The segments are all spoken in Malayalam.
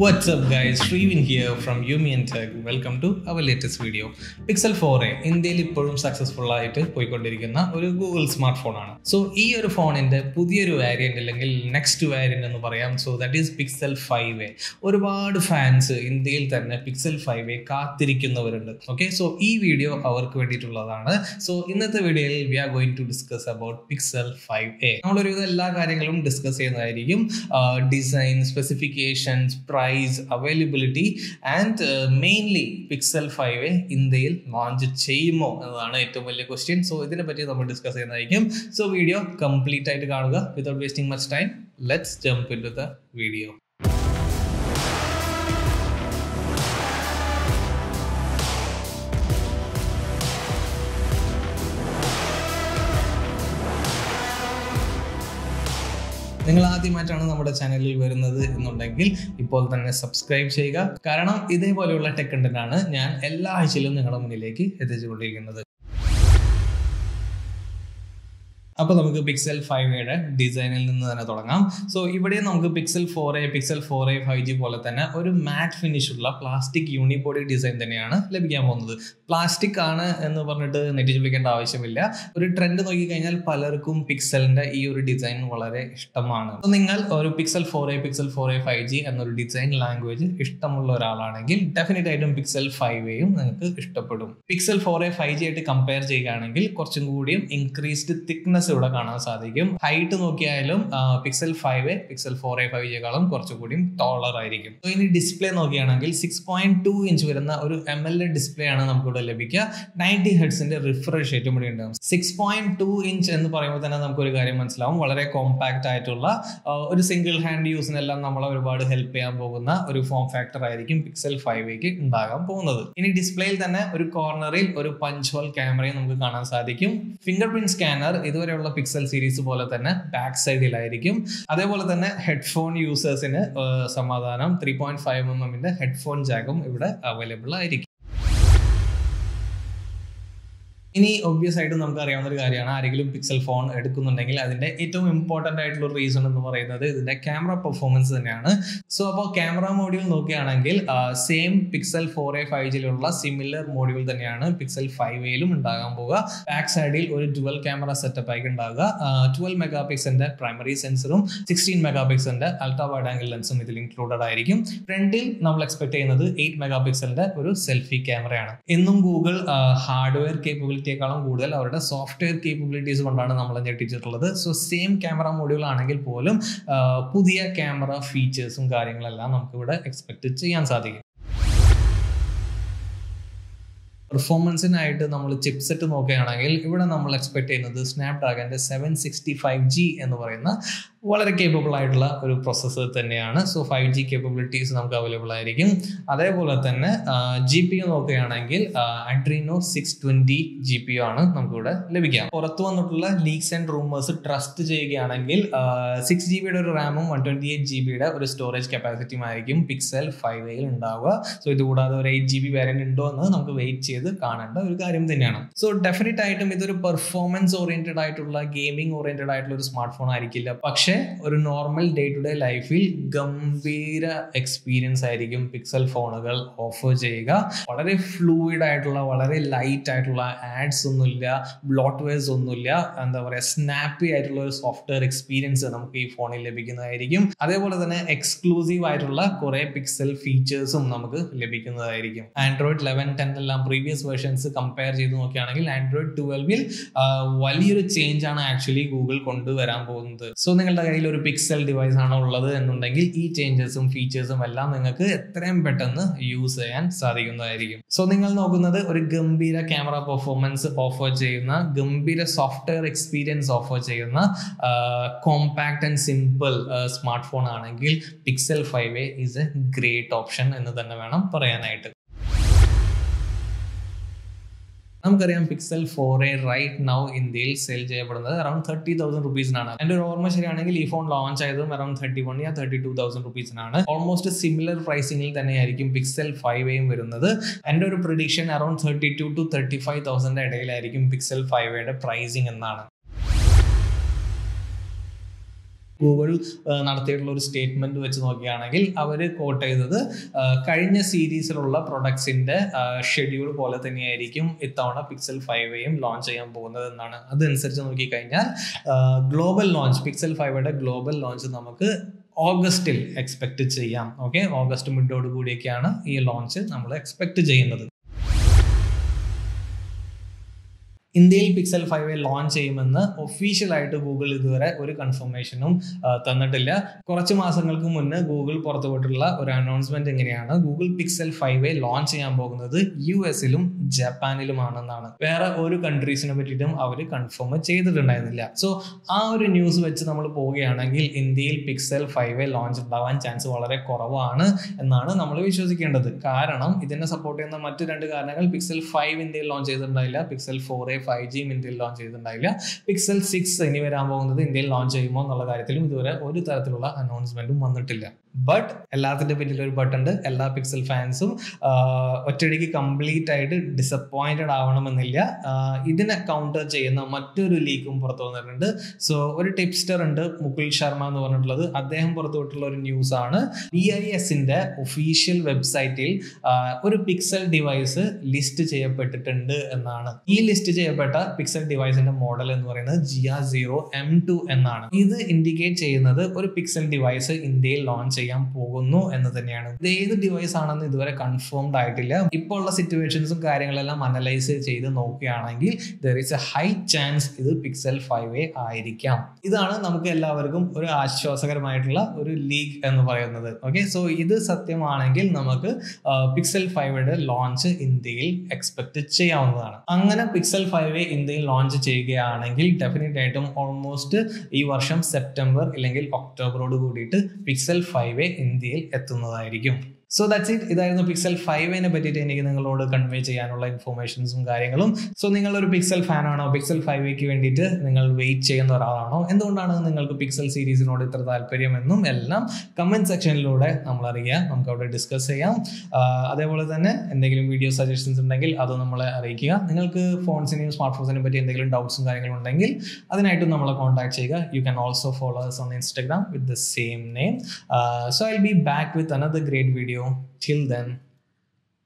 What's up guys, Shrivin here from Umiantag. Welcome to our latest video. Pixel 4a ഇന്ത്യയിൽ ഇപ്പോഴും സക്സസ്ഫുൾ ആയിട്ട് പോയിക്കൊണ്ടിരിക്കുന്ന ഒരു ഗൂഗിൾ സ്മാർട്ട് ഫോണാണ്. സോ ഈ ഒരു ഫോണിന്റെ പുതിയൊരു വേരിയന്റ് അല്ലെങ്കിൽ നെക്സ്റ്റ് വേരിയന്റ് എന്ന് പറയാം. So that is Pixel 5a. ഒരുപാട് ഫാൻസ് ഇന്ത്യയിൽ തന്നെ പിക്സൽ 5a കാത്തിരിക്കുന്നവരുണ്ട്. ഓക്കെ, സോ ഈ വീഡിയോ അവർക്ക് വേണ്ടിയിട്ടുള്ളതാണ്. സോ ഇന്നത്തെ വീഡിയോയിൽ we are going to discuss about Pixel 5a. നമ്മളൊരു എല്ലാ കാര്യങ്ങളും ഡിസ്കസ് ചെയ്യുന്നതായിരിക്കും. Design, specifications, price, availability and mainly Pixel 5a ഇന്ത്യയിൽ ലോഞ്ച് ചെയ്യുമോ എന്നതാണ് ഏറ്റവും വലിയ ക്വസ്റ്റ്യൻ. സോ ഇതിനെ പറ്റി നമ്മൾ ഡിസ്കസ് ചെയ്യുന്നതായിരിക്കും. സോ വീഡിയോ കംപ്ലീറ്റ് ആയിട്ട് കാണുക without wasting much time. Let's jump into the video. നിങ്ങൾ ആദ്യമായിട്ടാണ് നമ്മുടെ ചാനലിൽ വരുന്നത് എന്നുണ്ടെങ്കിൽ ഇപ്പോൾ തന്നെ സബ്സ്ക്രൈബ് ചെയ്യുക, കാരണം ഇതേപോലെയുള്ള ടെക് കണ്ടന്റ് ആണ് ഞാൻ എല്ലാ ആഴ്ചയിലും നിങ്ങളുടെ മുന്നിലേക്ക് എത്തിച്ചുകൊണ്ടിരിക്കുന്നത്. അപ്പോൾ നമുക്ക് പിക്സൽ 5aയുടെ ഡിസൈനിൽ നിന്ന് തന്നെ തുടങ്ങാം. സോ ഇവിടെ നമുക്ക് പിക്സൽ 4a 5g പോലെ തന്നെ ഒരു മാറ്റ് ഫിനിഷുള്ള പ്ലാസ്റ്റിക് യൂണിബോഡി ഡിസൈൻ തന്നെയാണ് ലഭിക്കാൻ പോകുന്നത്. പ്ലാസ്റ്റിക് ആണ് എന്ന് പറഞ്ഞിട്ട് നെറ്റിച്ചുപിടിക്കേണ്ട ആവശ്യമില്ല. ഒരു ട്രെൻഡ് നോക്കിക്കഴിഞ്ഞാൽ പലർക്കും പിക്സലിന്റെ ഈ ഒരു ഡിസൈൻ വളരെ ഇഷ്ടമാണ്. അപ്പോൾ നിങ്ങൾ ഒരു പിക്സൽ 4a 5g എന്നൊരു ഡിസൈൻ ലാംഗ്വേജ് ഇഷ്ടമുള്ള ഒരാളാണെങ്കിൽ ഡെഫിനറ്റ് ആയിട്ടും പിക്സൽ 5aയും നിങ്ങൾക്ക് ഇഷ്ടപ്പെടും. പിക്സൽ 4a 5g ആയിട്ട് കമ്പയർ ചെയ്യുകയാണെങ്കിൽ കുറച്ചും കൂടിയും ഇൻക്രീസ്ഡ് തിക്നെസ് ഇവിടെ കാണാൻ സാധിക്കും. ഹൈറ്റ് നോക്കിയാലും പിക്സൽ 5a പിക്സൽ 4a 5gയേക്കാളും കുറച്ചുകൂടി ടോളർ ആയിരിക്കും. സോ ഇനി ഡിസ്പ്ലേ നോക്കുകയാണെങ്കിൽ 6.2 inch വരുന്ന ഒരു AMOLED ഡിസ്പ്ലേ ആണ് നമുക്ക് ഇവിടെ ലഭിക്കുക. 90 ഹെർട്സിന്റെ റിഫ്രഷ് റേറ്റും കൂടി ഉണ്ടാകും. 6.2 inch എന്ന് പറയുമ്പോൾ തന്നെ നമുക്കൊരു കാര്യം മനസ്സിലാവും, വളരെ കോമ്പാക്ട് ആയിട്ടുള്ള ഒരു സിംഗിൾ ഹാൻഡ് യൂസിനെല്ലാം നമ്മളെ ഒരുപാട് ഹെൽപ്പ് ചെയ്യാൻ പോകുന്ന ഒരു ഫോം ഫാക്ടർ ആയിരിക്കും പിക്സൽ 5aക്ക് ഉണ്ടാകാൻ പോകുന്നത്. ഇനി ഡിസ്പ്ലേയിൽ തന്നെ ഒരു കോർണറിൽ ഒരു പഞ്ച് ഹോൾ ക്യാമറയും നമുക്ക് കാണാൻ സാധിക്കും. ഫിംഗർ പ്രിന്റ് സ്കാനർ ഇതുവരെ പിക്സൽ സീരീസ് പോലെ തന്നെ ബാക്ക് സൈഡിലായിരിക്കും. അതേപോലെ തന്നെ ഹെഡ്ഫോൺ യൂസേഴ്സിന് സമാധാനം 3.5mm ഹെഡ്ഫോൺ ജാക്കും ഇവിടെ അവൈലബിൾ ആയിരിക്കും. ഇനി ഒബ്വിയസ് ആയിട്ട് നമുക്ക് അറിയാവുന്ന ഒരു കാര്യമാണ്, ആരെങ്കിലും പിക്സൽ ഫോൺ എടുക്കുന്നുണ്ടെങ്കിൽ അതിൻ്റെ ഏറ്റവും ഇമ്പോർട്ടൻ്റ് ആയിട്ടുള്ള റീസൺ എന്ന് പറയുന്നത് ഇതിൻ്റെ ക്യാമറ പെർഫോമൻസ് തന്നെയാണ്. സോ അപ്പോൾ ക്യാമറ മോഡ്യൂൾ നോക്കുകയാണെങ്കിൽ സെയിം പിക്സൽ 4a 5gയിലുള്ള സിമിലർ മോഡ്യൂൾ തന്നെയാണ് പിക്സൽ 5aയിലും ഉണ്ടാകാൻ പോവുക. ബാക്ക് സൈഡിൽ ഒരു ഡ്യുവൽ ക്യാമറ സെറ്റപ്പ് ആയി ഉണ്ടാകുക. 12 മെഗാ പിക്സലിൻ്റെ പ്രൈമറി സെൻസറും 16 മെഗാ പിക്സലിൻ്റെ അൾട്രാ വൈഡ് ആംഗിൾ ലെൻസും ഇതിൽ ഇൻക്ലൂഡഡ് ആയിരിക്കും. ഫ്രണ്ടിൽ നമ്മൾ എക്സ്പെക്ട് ചെയ്യുന്നത് 8 മെഗാ പിക്സലിൻ്റെ ഒരു സെൽഫി ക്യാമറയാണ്. എന്നും ഗൂഗിൾ ഹാർഡ്വെയർ കേപ്പബിലിറ്റി യേക്കാളും കൂടുതൽ അവരുടെ സോഫ്റ്റ്വെയർ കേപ്പബിലിറ്റീസ് കൊണ്ടാണ് നമ്മളെ ഞെട്ടിച്ചിട്ടുള്ളത്. സോ സെയിം ക്യാമറ മോഡ്യൂൾ ആണെങ്കിൽ പോലും പുതിയ ക്യാമറ ഫീച്ചേഴ്സും കാര്യങ്ങളെല്ലാം നമുക്കിവിടെ എക്സ്പെക്ട് ചെയ്യാൻ സാധിക്കും. പെർഫോമൻസിനായിട്ട് നമ്മൾ ചിപ്സെറ്റ് നോക്കുകയാണെങ്കിൽ ഇവിടെ നമ്മൾ എക്സ്പെക്ട് ചെയ്യുന്നത് സ്നാപ്ഡ്രാഗൻ്റെ 765G എന്ന് പറയുന്ന വളരെ കേപ്പബിൾ ആയിട്ടുള്ള ഒരു പ്രോസസ്സർ തന്നെയാണ്. സോ 5G കേപ്പബിലിറ്റീസ് നമുക്ക് അവൈലബിൾ ആയിരിക്കും. അതേപോലെ തന്നെ GPU നോക്കുകയാണെങ്കിൽ Adreno 620 GPU ആണ് നമുക്കിവിടെ ലഭിക്കാം. പുറത്തു വന്നിട്ടുള്ള ലീക്സ് ആൻഡ് റൂമേഴ്സ് ട്രസ്റ്റ് ചെയ്യുകയാണെങ്കിൽ 6GB ഒരു റാമും 128GB ഒരു സ്റ്റോറേജ് കപ്പാസിറ്റിയുമായിരിക്കും പിക്സൽ 5aയിൽ ഉണ്ടാവുക. സോ ഇതുകൂടാതെ ഒരു 8GB വേരിയന്റ് ഉണ്ടോ എന്ന് നമുക്ക് വെയിറ്റ് ചെയ്ത് കാണേണ്ട ഒരു കാര്യം തന്നെയാണ്. സോ ഡെഫിനറ്റ് ആയിട്ടും ഇതൊരു പെർഫോമൻസ് ഓറിയന്റഡ് ആയിട്ടുള്ള, ഗെയിമിംഗ് ഓറിയന്റഡ് ആയിട്ടുള്ള ഒരു സ്മാർട്ട് ഫോൺ ആയിരിക്കില്ല. പക്ഷേ ഒരു നോർമൽ ഡേ ടു ഡേ ലൈഫിൽ ഗംഭീര എക്സ്പീരിയൻസ് ആയിരിക്കും പിക്സൽ ഫോണുകൾ ഓഫർ ചെയ്യുക. വളരെ ഫ്ലൂയിഡ് ആയിട്ടുള്ള, വളരെ ലൈറ്റ് ആയിട്ടുള്ള, ആഡ്സ് ഒന്നുമില്ല, ബ്ലോട്ട്വെയർസ് ഒന്നുമില്ല, എന്താ പറയുക, സ്നാപ്പി ആയിട്ടുള്ള ഒരു സോഫ്റ്റ്വെയർ എക്സ്പീരിയൻസ് നമുക്ക് ഈ ഫോണിൽ ലഭിക്കുന്നതായിരിക്കും. അതേപോലെ തന്നെ എക്സ്ക്ലൂസീവ് ആയിട്ടുള്ള കുറെ പിക്സൽ ഫീച്ചേഴ്സും നമുക്ക് ലഭിക്കുന്നതായിരിക്കും. ആൻഡ്രോയിഡ് 11, 10 എല്ലാം പ്രീവിയസ് വേർഷൻസ് കമ്പയർ ചെയ്ത് നോക്കുകയാണെങ്കിൽ ആൻഡ്രോയിഡ് 12ൽ വലിയൊരു ചേഞ്ച് ആണ് ആക്ച്വലി ഗൂഗിൾ കൊണ്ടുവരാൻ പോകുന്നത്. സോ നിങ്ങളുടെ കയ്യിൽ ഒരു പിക്സൽ ഡിവൈസ് ആണ് ഉള്ളത് എന്നുണ്ടെങ്കിൽ ഈ ചേഞ്ചസും ഫീച്ചേഴ്സും എല്ലാം നിങ്ങൾക്ക് എത്രയും പെട്ടെന്ന് യൂസ് ചെയ്യാൻ സാധിക്കുന്നതായിരിക്കും. സോ നിങ്ങൾ നോക്കുന്നത് ഒരു ഗംഭീര ക്യാമറ പെർഫോമൻസ് ഓഫർ ചെയ്യുന്ന, ഗംഭീര സോഫ്റ്റ്വെയർ എക്സ്പീരിയൻസ് ഓഫർ ചെയ്യുന്ന compact and simple smart phone ആണെങ്കിൽ Pixel 5a is a great option എന്ന് തന്നെ വേണം പറയാനായിട്ട്. നമുക്കറിയാം പിക്സൽ 4a റൈറ്റ് നൗ ഇന്ത്യയിൽ സെയിൽ ചെയ്യപ്പെടുന്നത് അറൌണ്ട് 30,000 റുപ്പീസിനാണ്. എൻ്റെ ഒരു ഓർമ്മ ശരിയാണെങ്കിൽ ഈ ഫോൺ ലോഞ്ച് ആയതും അറൌണ്ട് 31,000 or 32,000 റുപ്പീസിനാണ്. ഓൾമോസ്റ്റ് സിമിലർ പ്രൈസിംഗിൽ തന്നെയായിരിക്കും പിക്സൽ 5aയും വരുന്നത്. എൻ്റെ ഒരു പ്രഡിക്ഷൻ അറൌണ്ട് 32,000 to 35,000 ഇടയിലായിരിക്കും പിക്സൽ 5aയുടെ പ്രൈസിംഗ് എന്നാണ്. ഗൂഗിൾ നടത്തിയിട്ടുള്ള ഒരു സ്റ്റേറ്റ്മെന്റ് വെച്ച് നോക്കുകയാണെങ്കിൽ അവർ കോട്ട് ചെയ്തത് കഴിഞ്ഞ സീരീസിലുള്ള പ്രൊഡക്ട്സിന്റെ ഷെഡ്യൂൾ പോലെ തന്നെയായിരിക്കും ഇത്തവണ പിക്സൽ 5aയും ലോഞ്ച് ചെയ്യാൻ പോകുന്നത് എന്നാണ്. അതനുസരിച്ച് നോക്കിക്കഴിഞ്ഞാൽ ഗ്ലോബൽ ലോഞ്ച്, പിക്സൽ 5യുടെ ഗ്ലോബൽ ലോഞ്ച് നമുക്ക് ഓഗസ്റ്റിൽ എക്സ്പെക്ട് ചെയ്യാം. ഓക്കെ, ഓഗസ്റ്റ് മിഡോട് കൂടിയൊക്കെയാണ് ഈ ലോഞ്ച് നമ്മൾ എക്സ്പെക്ട് ചെയ്യുന്നത്. ഇന്ത്യയിൽ പിക്സൽ 5a ലോഞ്ച് ചെയ്യുമെന്ന് ഒഫീഷ്യലായിട്ട് ഗൂഗിൾ ഇതുവരെ ഒരു കൺഫർമേഷനും തന്നിട്ടില്ല. കുറച്ച് മാസങ്ങൾക്ക് മുന്നേ ഗൂഗിൾ പുറത്തുവിട്ടുള്ള ഒരു അനൗൺസ്മെന്റ് എങ്ങനെയാണ്, ഗൂഗിൾ പിക്സൽ 5a ലോഞ്ച് ചെയ്യാൻ പോകുന്നത് US-ലും ജപ്പാനിലുമാണെന്നാണ്. വേറെ ഒരു കൺട്രീസിനെ പറ്റിയിട്ടും അവർ കൺഫേം ചെയ്തിട്ടുണ്ടായിരുന്നില്ല. സോ ആ ഒരു ന്യൂസ് വെച്ച് നമ്മൾ പോവുകയാണെങ്കിൽ ഇന്ത്യയിൽ പിക്സൽ 5a ലോഞ്ച് ഉണ്ടാവാൻ ചാൻസ് വളരെ കുറവാണ് എന്നാണ് നമ്മൾ വിശ്വസിക്കേണ്ടത്. കാരണം ഇതിനെ സപ്പോർട്ട് ചെയ്യുന്ന മറ്റു രണ്ട് കാരണങ്ങൾ, പിക്സൽ 5 ഇന്ത്യയിൽ ലോഞ്ച് ചെയ്തിട്ടുണ്ടായില്ല, പിക്സൽ 4a 5G ഇന്ത്യയിൽ ലോഞ്ച് ചെയ്തിട്ടുണ്ടായില്ല, പിക്സൽ 6 ഇനി വരാൻ പോകുന്നത് ഇന്ത്യയിൽ ലോഞ്ച് ചെയ്യുമോ എന്നുള്ള കാര്യത്തിലും ഇതുവരെ ഒരു തരത്തിലുള്ള അനൗൺസ്മെന്റും വന്നിട്ടില്ല. ബട്ട് എല്ലാത്തിന്റെ പിന്നിലൊരു ബട്ടുണ്ട്. എല്ലാ പിക്സൽ ഫാൻസും ഒറ്റയടിക്ക് കംപ്ലീറ്റ് ആയിട്ട് ഡിസപ്പോയിന്റഡ് ആവണമെന്നില്ല. ഇതിനെ കൗണ്ടർ ചെയ്യുന്ന മറ്റൊരു ലീക്കും പുറത്തു വന്നിട്ടുണ്ട്. സോ ഒരു ടിപ്സ്റ്റർ ഉണ്ട് മുകുൽ ശർമ്മ എന്ന് പറഞ്ഞിട്ടുള്ളത്, അദ്ദേഹം പുറത്തുവിട്ടുള്ള ഒരു ന്യൂസാണ്. BISന്റെ ഒഫീഷ്യൽ വെബ്സൈറ്റിൽ ഒരു പിക്സൽ ഡിവൈസ് ലിസ്റ്റ് ചെയ്യപ്പെട്ടിട്ടുണ്ട് എന്നാണ്. ഈ ലിസ്റ്റ് ചെയ്യപ്പെട്ട പിക്സൽ ഡിവൈസിന്റെ മോഡൽ എന്ന് പറയുന്നത് GR0M2 എന്നാണ്. ഇത് ഇൻഡിക്കേറ്റ് ചെയ്യുന്നത് ഒരു പിക്സൽ ഡിവൈസ് ഇന്ത്യയിൽ ലോഞ്ച് ചെയ്യാൻ പോകുന്നു എന്ന് തന്നെയാണ്. ഇത് ഏത് ഡിവൈസ് ആണെന്ന് ഇതുവരെ കൺഫേംഡ് ആയിട്ടില്ല. ഇപ്പോൾ ഉള്ള സിറ്റുവേഷൻസും കാര്യങ്ങളെല്ലാം അനലൈസ് ചെയ്ത് നോക്കുകയാണെങ്കിൽ there is a high chance ഇത് പിക്സൽ 5a ആയിരിക്കാം. ഇതാണ് നമുക്ക് എല്ലാവർക്കും ഒരു ആശ്വാസകരമായിട്ടുള്ള ഒരു ലീക്ക് എന്ന് പറയുന്നത്. ഓക്കെ, സോ ഇത് സത്യമാണെങ്കിൽ നമുക്ക് പിക്സൽ 5യുടെ ലോഞ്ച് ഇന്ത്യയിൽ എക്സ്പെക്ട് ചെയ്യാവുന്നതാണ്. അങ്ങനെ പിക്സൽ 5a ഇന്ത്യയിൽ ലോഞ്ച് ചെയ്യുകയാണെങ്കിൽ ഡെഫിനറ്റ് ആയിട്ടും ഓൾമോസ്റ്റ് ഈ വർഷം സെപ്റ്റംബർ ഇല്ലെങ്കിൽ ഒക്ടോബറോട് കൂടിയിട്ട് പിക്സൽ 5a ഇന്ത്യയിൽ എത്തുന്നതായിരിക്കും. So that's it. ഇതായിരുന്നു പിക്സൽ 5aനെ പറ്റിയിട്ട് എനിക്ക് നിങ്ങളോട് കൺവേ ചെയ്യാനുള്ള ഇൻഫോർമേഷൻസും കാര്യങ്ങളും. സോ നിങ്ങളൊരു പിക്സൽ ഫാനാണോ, പിക്സൽ 5aക്ക് വേണ്ടിയിട്ട് നിങ്ങൾ വെയിറ്റ് ചെയ്യുന്ന ഒരാളാണോ, എന്തുകൊണ്ടാണ് നിങ്ങൾക്ക് പിക്സൽ സീരീസിനോട് ഇത്ര താല്പര്യമെന്നും എല്ലാം കമന്റ് സെക്ഷനിലൂടെ നമ്മൾ അറിയാം. നമുക്ക് അവിടെ ഡിസ്കസ് ചെയ്യാം. അതേപോലെ തന്നെ എന്തെങ്കിലും വീഡിയോ സജഷൻസ് ഉണ്ടെങ്കിൽ അത് നമ്മളെ അറിയിക്കുക. നിങ്ങൾക്ക് ഫോൺസിനെയും സ്മാർട്ട് ഫോൺസിനെ പറ്റി എന്തെങ്കിലും ഡൗട്ട്സും കാര്യങ്ങളും ഉണ്ടെങ്കിൽ അതിനായിട്ടും നമ്മളെ കോൺടാക്ട് ചെയ്യുക. You can also follow us on Instagram with the same name. So I'll be back with another great video. Till then,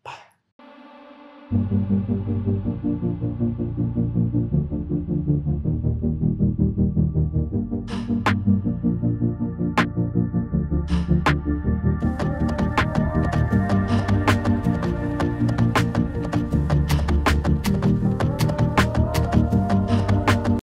bye.